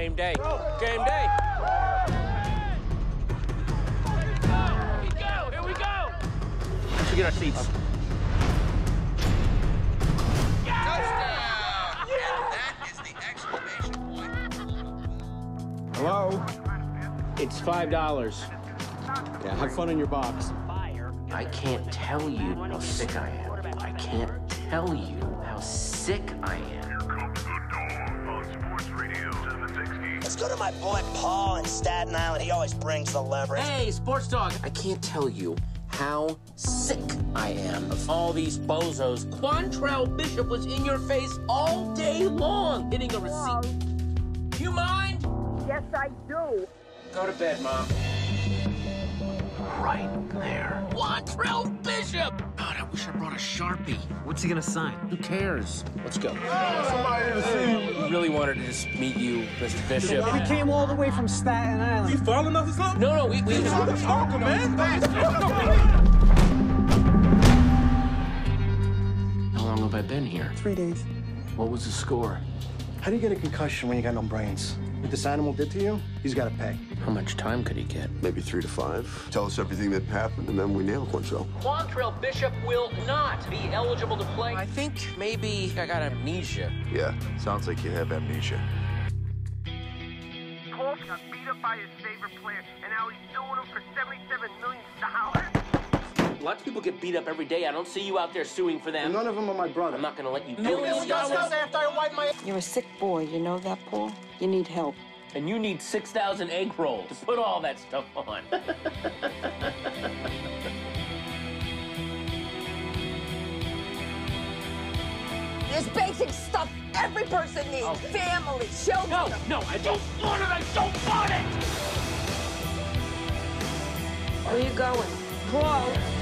Game day. Game day. Here we go. Here we go. Let's get our seats. Okay. Yeah! Touchdown! Yeah! That is the exclamation point. Hello? It's $5. Yeah, have fun in your box. I can't tell you how sick I am. I can't tell you how sick I am. Let's go to my boy Paul in Staten Island. He always brings the leverage. Hey, sports dog. I can't tell you how sick I am of all these bozos. Quantrell Bishop was in your face all day long hitting a receipt. Do you mind? Yes, I do. Go to bed, Mom. Right there. Quantrell Bishop! God, I wish I brought a Sharpie. What's he gonna sign? Who cares? Let's go. Oh, somebody to see you. We really wanted to just meet you, Mr. Bishop. We came all the way from Staten Island. You following us or something? No, no, we talking, man. How long have I been here? 3 days. What was the score? How do you get a concussion when you got no brains? What this animal did to you, he's got to pay. How much time could he get? Maybe 3 to 5. Tell us everything that happened, and then we nail Quantrell. Quantrell Bishop will not be eligible to play. I think maybe I got amnesia. Yeah, sounds like you have amnesia. Cole got beat up by his favorite player, and now he's suing him for $77 million. Lots of people get beat up every day. I don't see you out there suing for them. None of them are my brother. I'm not going to let you do $1 million after I wipe my... You're a sick boy, you know that, Paul? You need help. And you need 6,000 egg rolls to put all that stuff on. There's basic stuff every person needs. Okay. Family, children. No, no, I don't want it. I don't want it. Where are you going? Whoa.